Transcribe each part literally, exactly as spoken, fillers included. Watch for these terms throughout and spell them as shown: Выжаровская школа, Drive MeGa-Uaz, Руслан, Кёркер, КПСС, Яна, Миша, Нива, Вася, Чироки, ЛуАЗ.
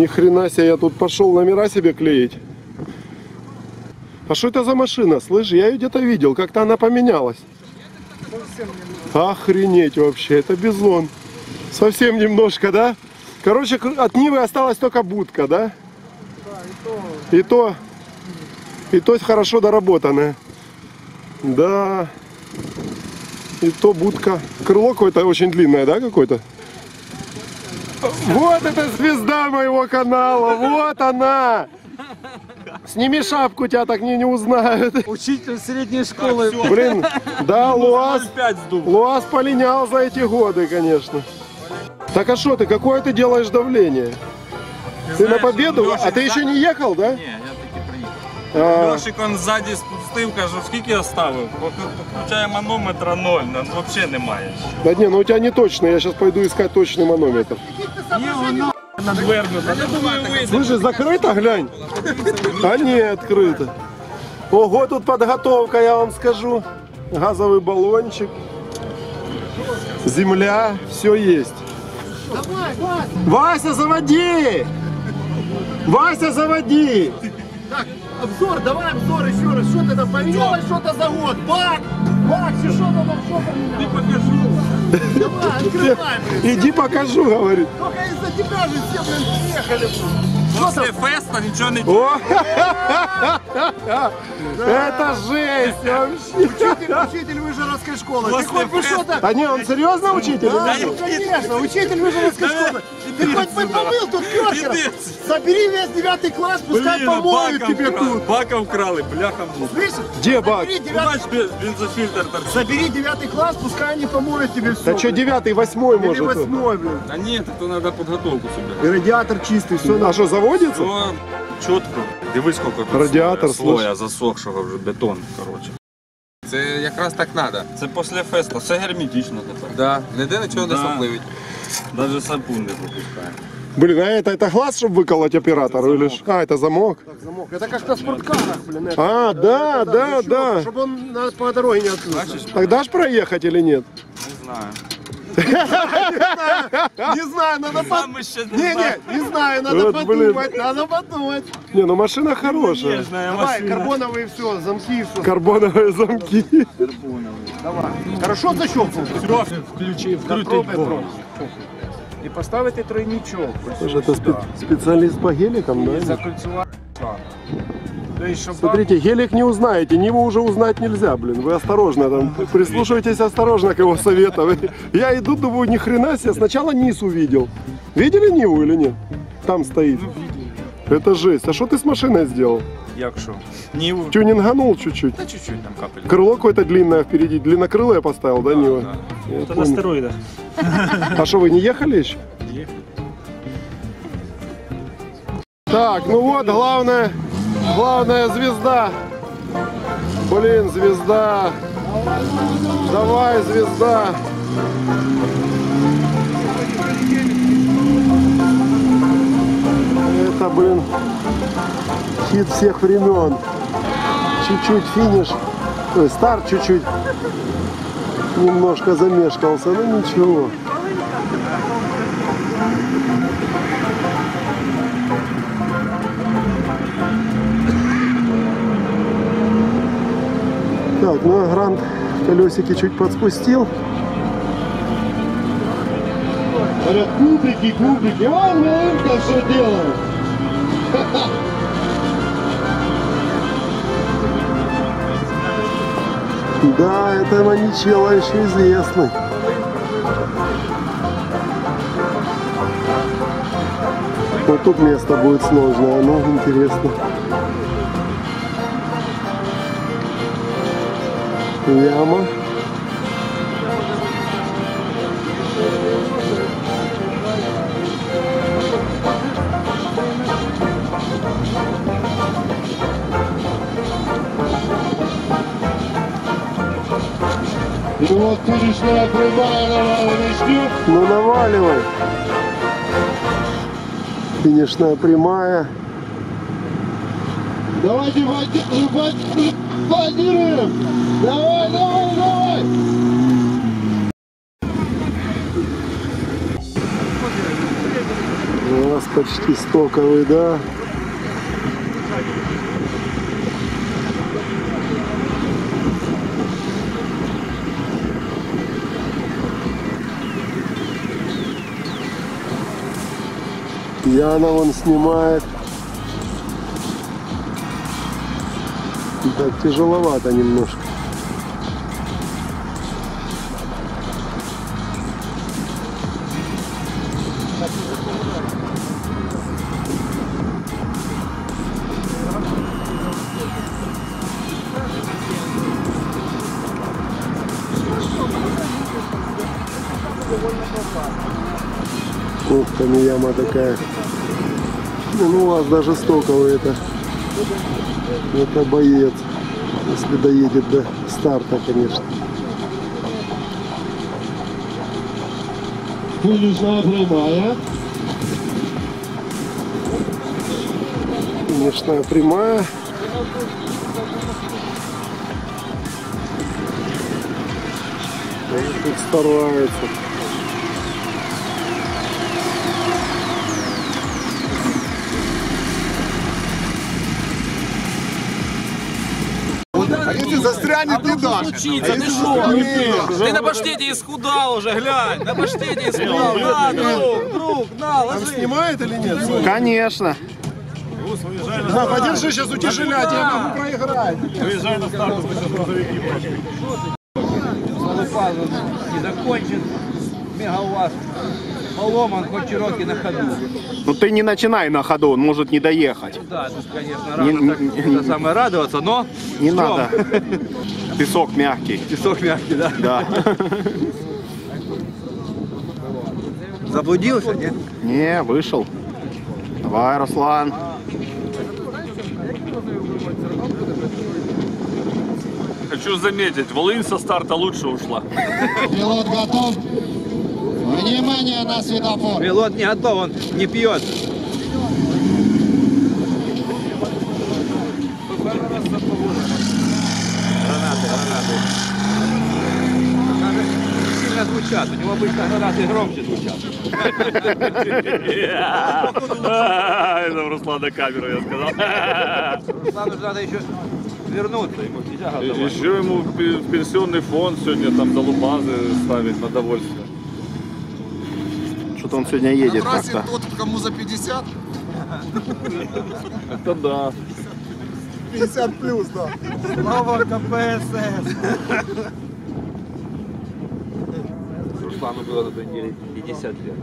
Ни хрена себе, я тут пошел номера себе клеить. А что это за машина? Слышь, я ее где-то видел, как-то она поменялась. Охренеть вообще, это Бизон. Совсем немножко, да? Короче, от Нивы осталась только будка, да? Да, и то. И то, и то хорошо доработанная. Да. И то будка. Крыло какое-то очень длинное, да, какое-то? Вот это звезда моего канала, вот она! Сними шапку, тебя так не, не узнают. Учитель средней школы. Так, блин, да, ЛуАЗ, ЛуАЗ полинял за эти годы, конечно. Так а что ты, какое ты делаешь давление? Ты, ты знаешь, на победу? Лешик, а ты еще не ехал, да? Не, я таки приехал. А... Лешик, он сзади с пустым, кажу, скільки оставил? Включая манометра ноль, нам вообще немає. Да не, ну у тебя не точно, я сейчас пойду искать точный манометр. Не, слушай, закрыто, глянь? А не, открыто. Ого, тут подготовка, я вам скажу. Газовый баллончик, земля, все есть. Вася, заводи! Вася, заводи! Так, обзор, давай обзор еще раз. Что ты там поменялось, что-то за год? Бак! Бак, все что-то там, что поменялось? Ты покажу. Давай, открывай, блин. Иди покажу, говорит. Только из-за тебя же все, блин, приехали. После феста ничего не делали. Это жесть вообще. Учитель выжаровской школы. А не, он серьезно учитель? Да, конечно, учитель выжаровской школы. Ты хоть бы помыл тут кёркера. Собери весь девятый класс, пускай помоют тебе тут. Баком крали, бляхом. Слышишь? Где бак? Бензофильтр. Собери девятый класс, пускай они помоют тебе. Да что девятый, восьмой может? Восьмой, блин. Да нет, это надо подготовку собирать. И радиатор чистый, все надо. А что, заводится? Все четко. Дивись, сколько тут радиатор слоя засохшего вже, бетон, короче. Це якраз так надо. Це після фесту, все герметично тепер. Да, ніде нічого не сопливить. Даже сапун не пропускає. Блин, а это, это глаз, чтобы выколоть оператору или что? А, это замок? Так, замок. Это как-то в спорткарах, блин. Это. А, да, это, да, да, да, да. Чтобы он нас по дороге не открылся. Тогда ж проехать или нет? Не знаю. Не знаю, надо подумать. Не, не, не знаю, надо подумать, надо подумать. Не, ну машина хорошая. Давай, карбоновые все, замки. Карбоновые замки. Давай. Хорошо защелкнул. Включи, вкрутить пол. И поставите тройничок. Это специалист по геликам, да? Смотрите, гелик не узнаете, Ниву уже узнать нельзя, блин. Вы осторожно там, прислушивайтесь осторожно к его советам. Я иду, думаю, ни хрена себе, сначала низ увидел. Видели Ниву или нет? Там стоит. Это жесть. А что ты с машиной сделал? Як шо? Ниву. Тюнинганул чуть-чуть? Да чуть-чуть там капель. Крыло какое-то длинное впереди, длиннокрылое поставил, да, да Нива? Да. Это на стероидах. А что, вы не ехали еще? Ехали. Так, ну вот, главное... Главная звезда. Блин, звезда. Давай, звезда. Это, блин, хит всех времен. Чуть-чуть финиш. Ой, старт чуть-чуть. Немножко замешкался, но ничего. Так, ну а Грант колесики чуть подспустил. Говорят, кубрики, кубрики, вон мы все делаем. Да, это маничело еще известно. Вот тут место будет сложное, но интересно. Яма. И вот ты что наваливаешь? Ну наваливай. Финишная прямая. Давайте планируем! Давай, давай, давай! У нас почти стоковый, да. Яна вон снимает. Так тяжеловато немножко. Ух, там яма такая. Ну, у вас даже стоковый это. Это боец, если доедет до старта, конечно. Финишная прямая. Финишная прямая. Он тут старается. А если застрянет, а не дашь. Учиться, а ты что? Ты, ты на паштете исхудал уже, глянь. На паштете исхудал. На, друг, друг, на, ложи. Он снимает или нет? Конечно. Да, подержи, сейчас утяжелять, я могу проиграть. Выезжай на старт, сейчас грузовик не прочит. Не закончен мега-УАЗ. Поломан, хоть Чироки на ходу. Ну ты не начинай на ходу, он может не доехать. Ну, да, тут, конечно, рано не, так, не, не, самое радоваться, но... Не стром. Надо. Песок мягкий. Песок мягкий, да? Да. Заблудился, нет? Не, вышел. Давай, Руслан. Хочу заметить, Волынь со старта лучше ушла. Пилот готов. Внимание на светофор! Пилот не готов, он не пьет. Гранаты, гранаты. Гранаты сильно звучат, у него обычно гранаты громче звучат. Это Руслан на камеру, я сказал. Руслану же надо еще вернуться, ему нельзя готовить. Еще ему пенсионный фонд сегодня там за лупазы ставить на довольствие. Что-то он сегодня едет как-то. Тот, кому за пятьдесят? Это да. пятьдесят плюс, да. Слава КПСС. Руслану было на той неделе пятьдесят лет.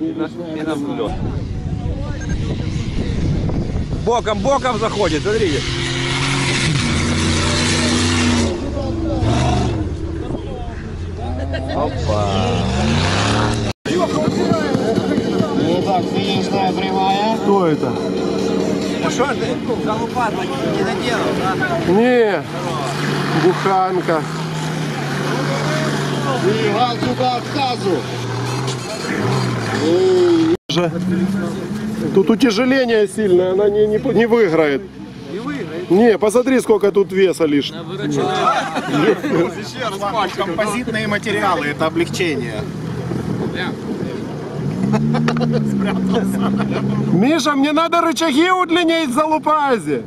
И на взлет. Боком, боком заходит, смотрите. Опа. Итак, финишная прямая. Кто это? Ну что ж ты, залупат, не доделал, да? Не, буханка. И газу по отказу. Тут утяжеление сильное, она не, не, не выиграет. Не выиграет? Не, посмотри, сколько тут веса лишь. Композитные материалы, это облегчение. Миша, мне надо рычаги удлинить за лупази.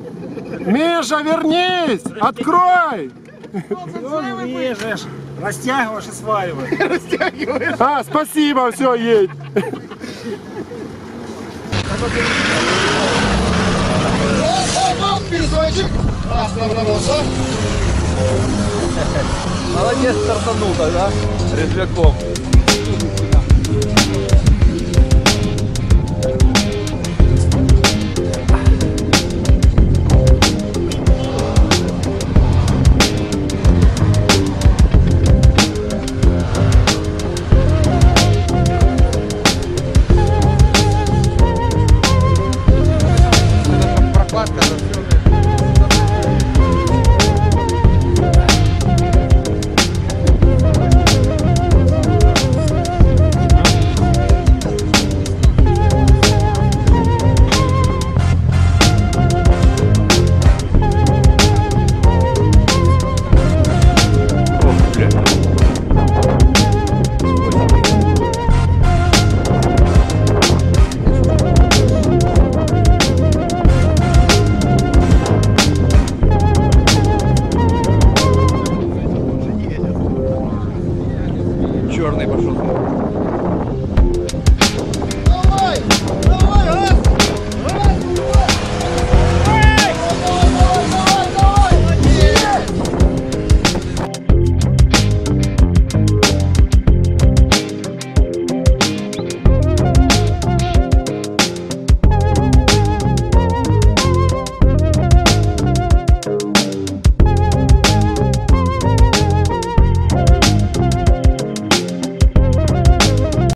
Миша, вернись, открой. Режешь, растягиваешь и сваиваешь. А, спасибо, все, едь. Молодец, стартанул тогда, резвяком.